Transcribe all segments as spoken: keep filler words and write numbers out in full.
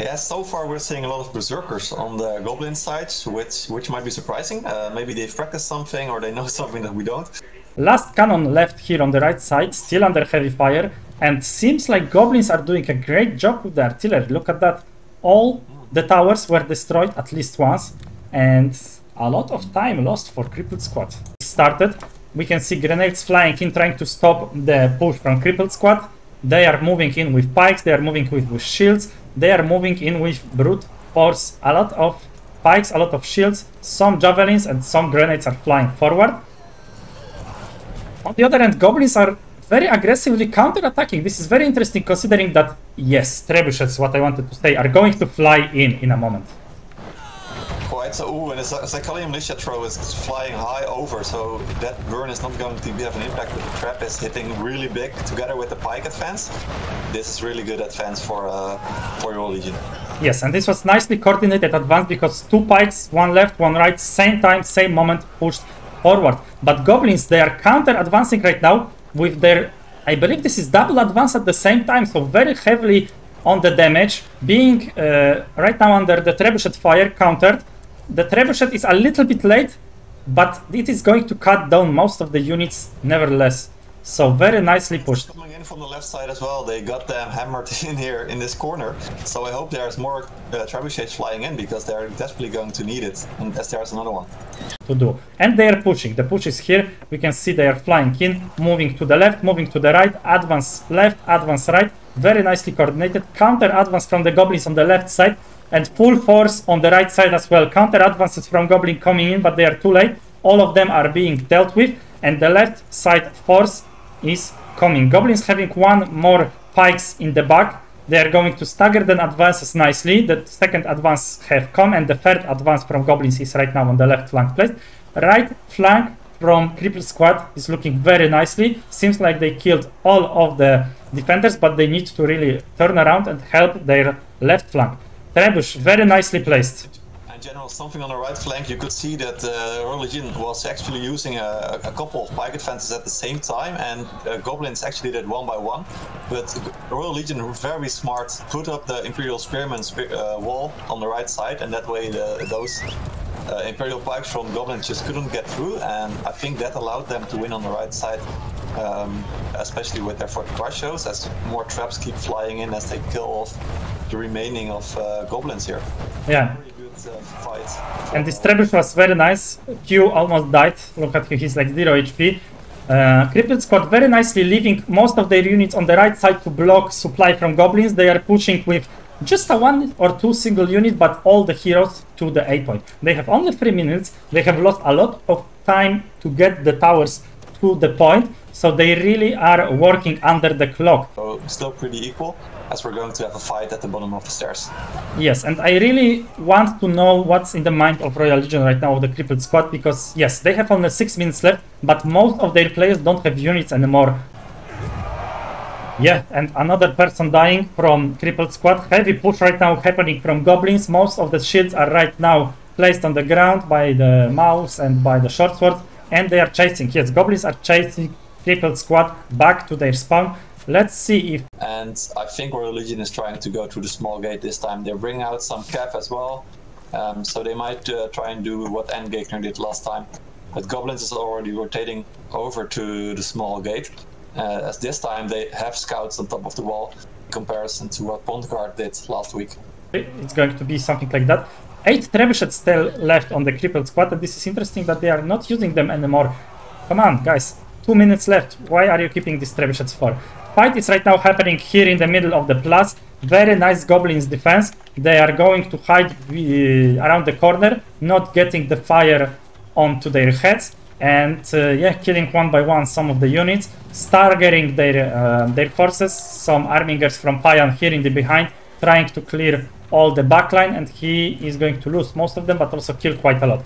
Yeah, so far we're seeing a lot of Berserkers on the Goblin side, which which might be surprising. Uh, maybe they've practiced something or they know something that we don't. Last cannon left here on the right side, still under heavy fire, and seems like Goblins are doing a great job with the artillery. Look at that. All the towers were destroyed at least once, and a lot of time lost for Crippled Squad. Started. We can see grenades flying in, trying to stop the push from Crippled Squad. They are moving in with pikes, they are moving with, with shields, they are moving in with brute force. A lot of pikes, a lot of shields, some javelins and some grenades are flying forward. On the other hand, Goblins are very aggressively counter-attacking. This is very interesting considering that, yes, trebuchets, what I wanted to say, are going to fly in in a moment. So, ooh, and the Zakali Militia throw is flying high over, so that burn is not going to have an impact, but the trap is hitting really big together with the pike advance. This is really good advance for uh, for Royal Legion. Yes, and this was nicely coordinated advance because two pikes, one left, one right, same time, same moment, pushed forward. But Goblins, they are counter-advancing right now with their, I believe this is double advance at the same time, so very heavily on the damage, being uh, right now under the trebuchet fire, countered. The trebuchet is a little bit late, but it is going to cut down most of the units nevertheless. So very nicely pushed. Coming in from the left side as well, they got them hammered in here in this corner. So I hope there's more uh, trebuchets flying in because they're desperately going to need it, unless there's another one. To do. And they are pushing. The push is here. We can see they are flying in, moving to the left, moving to the right, advance left, advance right. Very nicely coordinated. Counter advance from the Goblins on the left side. And full force on the right side as well. Counter advances from Goblin coming in, but they are too late. All of them are being dealt with, and the left side force is coming. Goblins having one more pikes in the back. They are going to stagger then advances nicely. The second advance have come, and the third advance from Goblins is right now on the left flank placed. Right flank from Crippled Squad is looking very nicely. Seems like they killed all of the defenders, but they need to really turn around and help their left flank. Trebuch, very nicely placed. In general, something on the right flank, you could see that uh, Royal Legion was actually using a, a couple of pike advances at the same time, and uh, Goblins actually did one by one. But Royal Legion were very smart, put up the Imperial Spearman uh, wall on the right side, and that way the, those uh, Imperial pikes from Goblins just couldn't get through, and I think that allowed them to win on the right side. Um, especially with their forty-five shows, as more traps keep flying in as they kill off the remaining of uh, Goblins here. Yeah. Really good, uh, fight. And this trebuchet was very nice. Q almost died. Look at him, he's like zero H P. Uh, Crippled Squad very nicely leaving most of their units on the right side to block supply from Goblins. They are pushing with just a one or two single unit, but all the heroes to the A point. They have only three minutes. They have lost a lot of time to get the towers to the point. So they really are working under the clock. So still pretty equal, as we're going to have a fight at the bottom of the stairs. Yes, and I really want to know what's in the mind of Royal Legion right now of the Crippled Squad, because yes, they have only six minutes left, but most of their players don't have units anymore. Yeah, and another person dying from Crippled Squad. Heavy push right now happening from Goblins. Most of the shields are right now placed on the ground by the mouse and by the short sword, and they are chasing. Yes, Goblins are chasing Crippled Squad back to their spawn. Let's see if... And I think Royal Legion is trying to go through the small gate this time. They bring out some cap as well. Um, so they might uh, try and do what Endgegner did last time. But Goblins is already rotating over to the small gate. Uh, as this time they have scouts on top of the wall in comparison to what Pondguard did last week. It's going to be something like that. Eight trebuchets still left on the Crippled Squad. And this is interesting that they are not using them anymore. Come on, guys. Two minutes left. Why are you keeping these trebuchets for? Fight is right now happening here in the middle of the plus. Very nice Goblins defense. They are going to hide uh, around the corner, not getting the fire onto their heads, and uh, yeah, killing one by one some of the units, staggering their uh, their forces. Some armingers from Payan here in the behind, trying to clear all the backline, and he is going to lose most of them, but also kill quite a lot.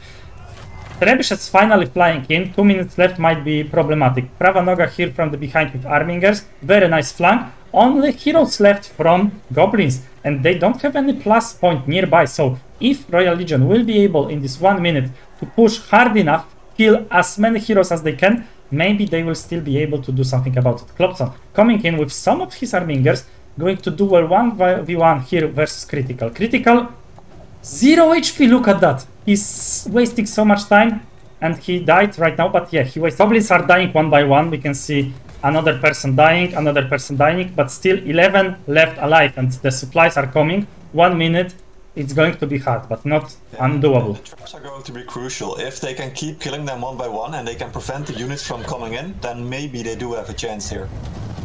Trebuchets finally flying in, two minutes left might be problematic. Pravanoga here from the behind with armingers, very nice flank. Only heroes left from Goblins, and they don't have any plus point nearby, so if Royal Legion will be able in this one minute to push hard enough, kill as many heroes as they can, maybe they will still be able to do something about it. Klopson coming in with some of his armingers, going to do a one v one here versus Critical. Critical, zero H P, look at that. He's wasting so much time, and he died right now, but yeah, he wasted. Goblins are dying one by one, we can see another person dying, another person dying, but still eleven left alive, and the supplies are coming. One minute, it's going to be hard, but not yeah, undoable. The traps are going to be crucial. If they can keep killing them one by one, and they can prevent the units from coming in, then maybe they do have a chance here.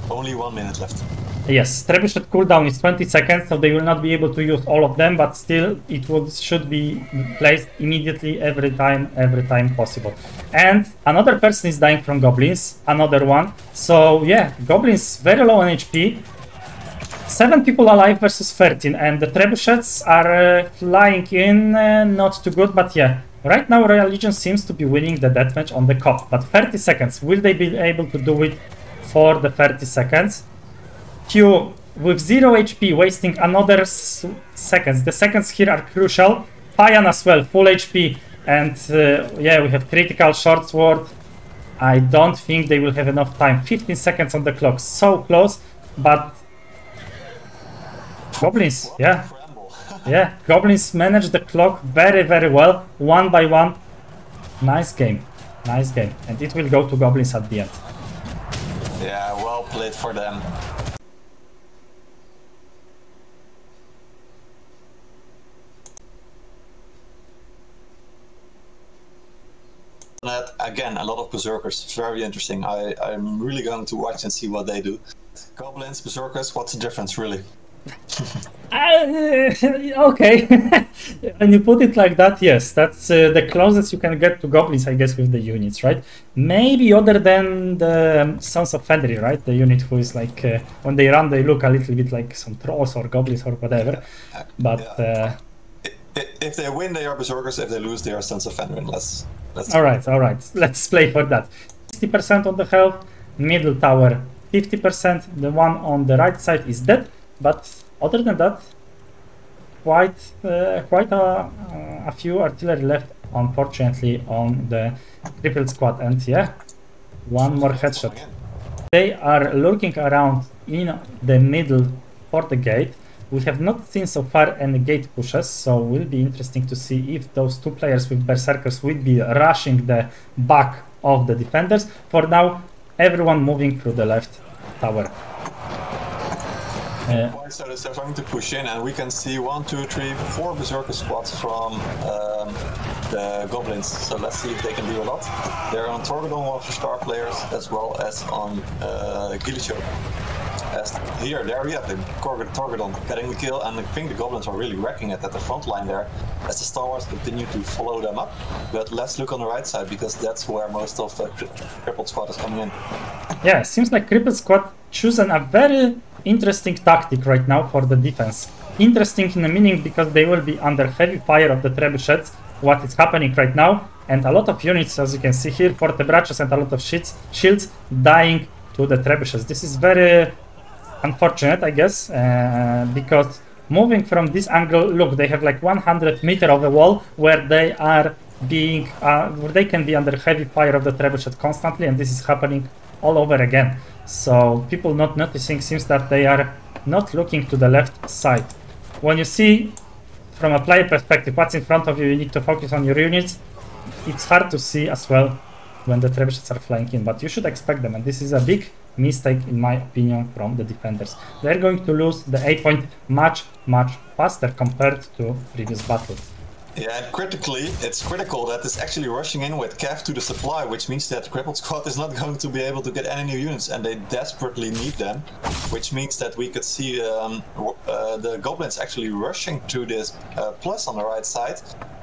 Only one minute left. Yes, Trebuchet cooldown is twenty seconds, so they will not be able to use all of them, but still it would, should be placed immediately every time, every time possible. And another person is dying from Goblins, another one. So yeah, Goblins very low on H P. seven people alive versus thirteen, and the Trebuchets are uh, flying in, uh, not too good, but yeah. Right now Royal Legion seems to be winning the deathmatch on the cop, but thirty seconds, will they be able to do it for the thirty seconds? Q with zero H P, wasting another seconds. The seconds here are crucial. Payan as well, full H P, and uh, yeah, we have Critical, short sword. I don't think they will have enough time. fifteen seconds on the clock, so close, but Goblins, yeah, yeah. Goblins manage the clock very, very well, one by one. Nice game, nice game, and it will go to Goblins at the end. Yeah, well played for them. Again, a lot of Berserkers, very interesting. I, I'm really going to watch and see what they do. Goblins, Berserkers, what's the difference really? uh, okay, when you put it like that, yes, that's uh, the closest you can get to Goblins, I guess, with the units, right? Maybe other than the um, Sons of Fenrir, right? The unit who is like, uh, when they run, they look a little bit like some trolls or Goblins or whatever, but... Uh, if they win, they are Berserkers. If they lose, they are Sons of Fenrir. Let's, let's all right, all right. Let's play for that. sixty percent on the health. Middle tower, fifty percent. The one on the right side is dead. But other than that, quite, uh, quite a, uh, a few artillery left, unfortunately, on the Crippled Squad. And yeah, one more headshot. They are lurking around in the middle for the gate. We have not seen so far any gate pushes, so will be interesting to see if those two players with Berserkers will be rushing the back of the defenders. For now, everyone moving through the left tower. Uh, They're trying to push in, and we can see one, two, three, four Berserker squads from um, the Goblins. So let's see if they can do a lot. They're on Torgadon, one of the star players, as well as on uh, Gilicho. As here, there we have the Torgadon getting the kill, and I think the Goblins are really wrecking it at the front line there, as the Star Wars continue to follow them up. But let's look on the right side, because that's where most of the Crippled Squad is coming in. Yeah, seems like Crippled Squad choosing a very interesting tactic right now for the defense. Interesting in the meaning because they will be under heavy fire of the trebuchets, what is happening right now, and a lot of units, as you can see here, for the branches and a lot of shields, shields dying to the trebuchets. This is very unfortunate, I guess, uh, because moving from this angle, look, they have like one hundred meters of a wall where they are being, uh, where they can be under heavy fire of the trebuchet constantly, and this is happening all over again. So people not noticing seems that they are not looking to the left side. When you see from a player perspective what's in front of you, you need to focus on your units. It's hard to see as well when the trebuchets are flying in, but you should expect them, and this is a big mistake in my opinion from the defenders. They're going to lose the eight point much, much faster compared to previous battles. Yeah, and critically, it's critical that it's actually rushing in with Cav to the supply, which means that Crippled Squad is not going to be able to get any new units, and they desperately need them, which means that we could see um, uh, the Goblins actually rushing to this uh, plus on the right side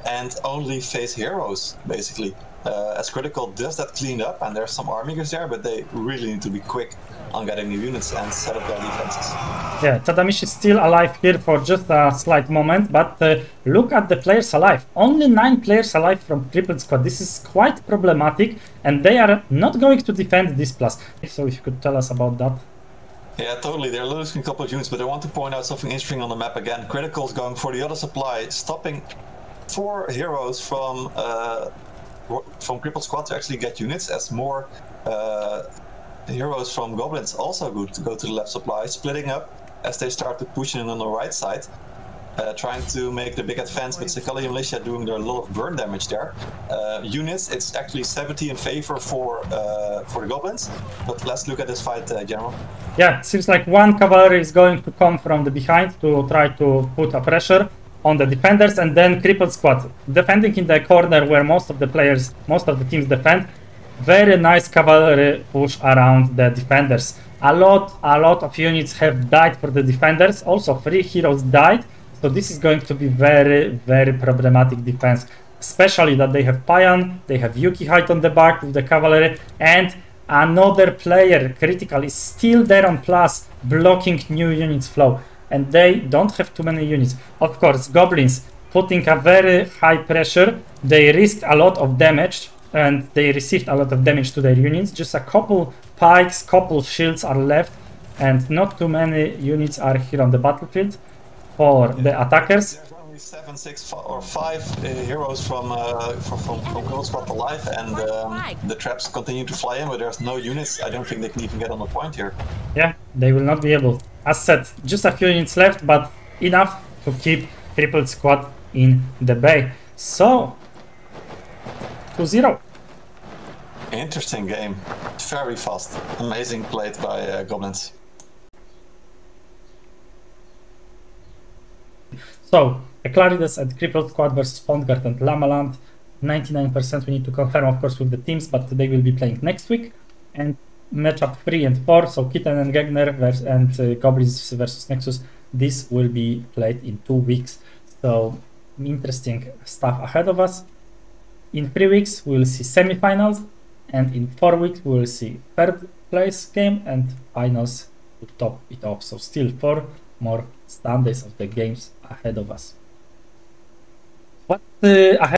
and only face heroes, basically. Uh, as Critical does that clean up, and there's some armigers there, but they really need to be quick on getting new units and set up their defenses. Yeah, Tadamish is still alive here for just a slight moment, but uh, look at the players alive. Only nine players alive from Crippled Squad. This is quite problematic, and they are not going to defend this plus. So if you could tell us about that. Yeah, totally. They're losing a couple of units, but I want to point out something interesting on the map again. Critical's going for the other supply, stopping four heroes from... Uh, from Crippled Squad to actually get units, as more uh, heroes from Goblins also go to, go to the left supply, splitting up as they started pushing in on the right side, uh, trying to make the big advance, but Sekali Militia doing a lot of burn damage there. Uh, units, it's actually seventy in favor for uh, for the Goblins, but let's look at this fight, uh, General. Yeah, it seems like one cavalry is going to come from the behind to try to put a pressure on the defenders, and then Crippled Squad defending in the corner where most of the players, most of the teams defend. Very nice cavalry push around the defenders. A lot, a lot of units have died for the defenders. Also, three heroes died. So this is going to be very, very problematic defense. Especially that they have Payan, they have Yuki Height on the back with the cavalry, and another player, Critical, is still there on plus, blocking new units flow. And they don't have too many units. Of course, Goblins putting a very high pressure. They risked a lot of damage. And they received a lot of damage to their units. Just a couple pikes, couple shields are left, and not too many units are here on the battlefield for yeah. the attackers. There's only seven, six, or five uh, heroes from uh, from from, from Gold Squad alive, and um, the traps continue to fly in. But there's no units. I don't think they can even get on the point here. Yeah, they will not be able. As said, just a few units left, but enough to keep Crippled Squad in the bay. So two zero. Interesting game, very fast, amazing played by uh, Goblins. So, Eclairides and Crippled Squad versus Pondguard and LLamaland. ninety-nine percent we need to confirm, of course, with the teams, but they will be playing next week. And matchup three and four, so Kitten and Endgegner and uh, Goblins versus Nexus, this will be played in two weeks. So, interesting stuff ahead of us. In three weeks we will see semi-finals, and in four weeks we will see third place game and finals to top it off. So still four more Sundays of the games ahead of us. What uh, ahead